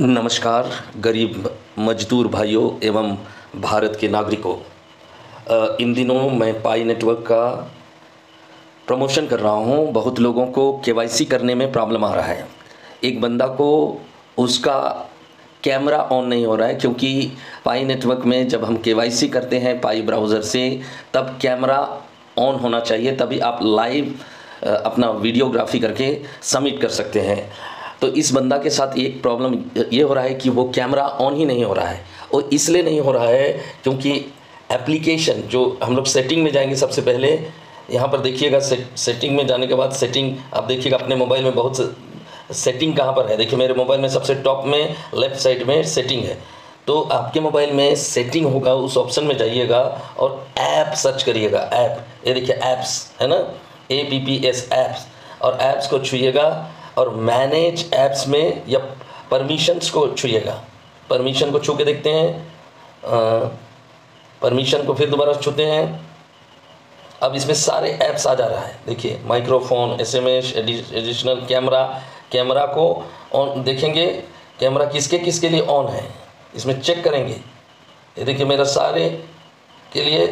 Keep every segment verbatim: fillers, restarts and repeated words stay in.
नमस्कार गरीब मजदूर भाइयों एवं भारत के नागरिकों। इन दिनों मैं पाई नेटवर्क का प्रमोशन कर रहा हूं। बहुत लोगों को केवाईसी करने में प्रॉब्लम आ रहा है। एक बंदा को उसका कैमरा ऑन नहीं हो रहा है, क्योंकि पाई नेटवर्क में जब हम केवाईसी करते हैं पाई ब्राउज़र से, तब कैमरा ऑन होना चाहिए, तभी आप लाइव अपना वीडियोग्राफी करके सबमिट कर सकते हैं। तो इस बंदा के साथ एक प्रॉब्लम ये हो रहा है कि वो कैमरा ऑन ही नहीं हो रहा है। वो इसलिए नहीं हो रहा है क्योंकि एप्लीकेशन जो हम लोग सेटिंग में जाएंगे, सबसे पहले यहाँ पर देखिएगा, से, सेटिंग में जाने के बाद सेटिंग आप देखिएगा अपने मोबाइल में बहुत से, सेटिंग कहाँ पर है। देखिए मेरे मोबाइल में सबसे टॉप में लेफ़्ट साइड में सेटिंग है, तो आपके मोबाइल में सेटिंग होगा, उस ऑप्शन में जाइएगा और ऐप सर्च करिएगा। ऐप, ये देखिए ऐप्स है ना, A P P S apps, और ऐप्स को छुइएगा और मैनेज ऐप्स में या परमिशंस को छूएगा। परमिशन को छू के देखते हैं, परमिशन को फिर दोबारा छूते हैं। अब इसमें सारे ऐप्स आ जा रहा है। देखिए microphone, SMS, additional camera, camera को ऑन देखेंगे, कैमरा किसके किसके लिए ऑन है इसमें चेक करेंगे। ये देखिए मेरा सारे के लिए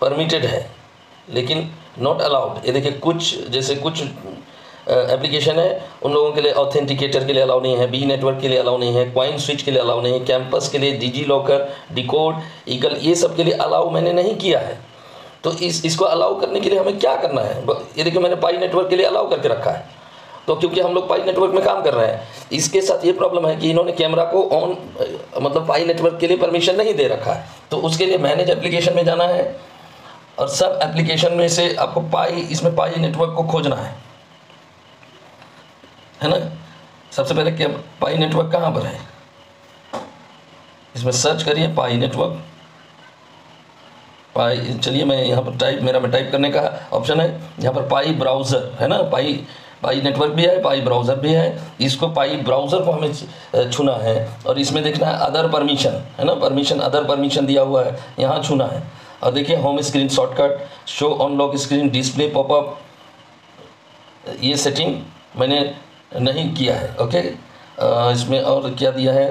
परमिटेड है लेकिन नॉट अलाउड। ये देखिए कुछ जैसे कुछ एप्लीकेशन है उन लोगों के लिए ऑथेंटिकेटर के लिए अलाउ नहीं है, बी नेटवर्क के लिए अलाउ नहीं है, क्वाइन स्विच के लिए अलाउ नहीं है, कैंपस के लिए, डिजी लॉकर, डिकोड, ईगल, ये सब के लिए अलाउ मैंने नहीं किया है। तो इस इसको अलाउ करने के लिए हमें क्या करना है? ये देखिए मैंने पाई नेटवर्क के लिए अलाउ करके रखा है, तो क्योंकि हम लोग पाई नेटवर्क में काम कर रहे हैं। इसके साथ ये प्रॉब्लम है कि इन्होंने कैमरा को ऑन मतलब पाई नेटवर्क के लिए परमिशन नहीं दे रखा है। तो उसके लिए मैनेज एप्लीकेशन में जाना है और सब एप्लीकेशन में से आपको पाई, इसमें पाई नेटवर्क को खोजना है है ना। सबसे पहले क्या पाई नेटवर्क कहाँ पर है, इसमें सर्च करिए पाई नेटवर्क। पाई, चलिए मैं यहाँ पर टाइप, मेरा में टाइप करने का ऑप्शन है, यहाँ पर पाई ब्राउज़र है ना, पाई पाई नेटवर्क भी है, पाई ब्राउज़र भी है। इसको पाई ब्राउज़र को हमें छूना है और इसमें देखना है अदर परमिशन है ना, परमिशन अदर परमिशन दिया हुआ है, यहाँ छूना है। और देखिए home screen shortcut, show on lock screen, display popup, ये सेटिंग मैंने नहीं किया है। ओके, इसमें और क्या दिया है,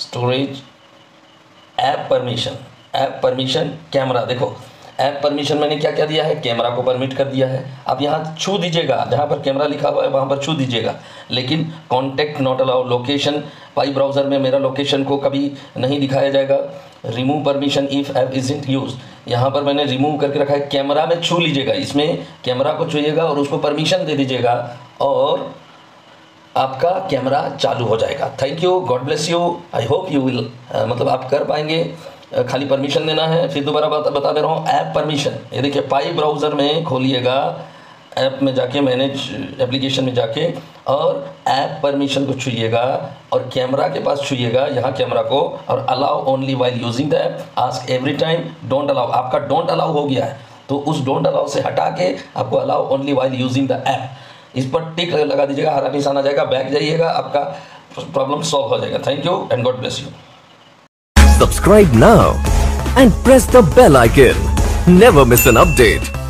storage, app permission, app permission, camera. देखो ऐप परमिशन मैंने क्या क्या दिया है, कैमरा को परमिट कर दिया है। अब यहाँ छू दीजिएगा, जहाँ पर कैमरा लिखा हुआ है वहाँ पर छू दीजिएगा। लेकिन contact not allow, location, Pi browser में मेरा लोकेशन को कभी नहीं दिखाया जाएगा। Remove permission if app isn't use, यहाँ पर मैंने रिमूव करके रखा है। कैमरा में छू लीजिएगा, इसमें कैमरा को छूएगा और उसको परमिशन दे दीजिएगा और आपका कैमरा चालू हो जाएगा। Thank you, God bless you, I hope you will मतलब आप कर पाएंगे। खाली परमिशन देना है। फिर दोबारा बता, बता दे रहा हूँ, ऐप परमिशन, ये देखिए पाई ब्राउज़र में खोलिएगा, ऐप में जाके, मैनेज एप्लीकेशन में जाके और ऐप परमिशन को छूइएगा और कैमरा के पास छूइएगा, यहाँ कैमरा को, और allow only while using the app, ask every time, don't allow. आपका डोंट अलाउ हो गया है, तो उस डोंट अलाउ से हटा के आपको allow only while using the app, इस पर टिक लगा दीजिएगा, हरा निशान आ जाएगा, बैक जाइएगा, आपका प्रॉब्लम सॉल्व हो जाएगा। Thank you and God bless you. Subscribe now and press the bell icon, never miss an update.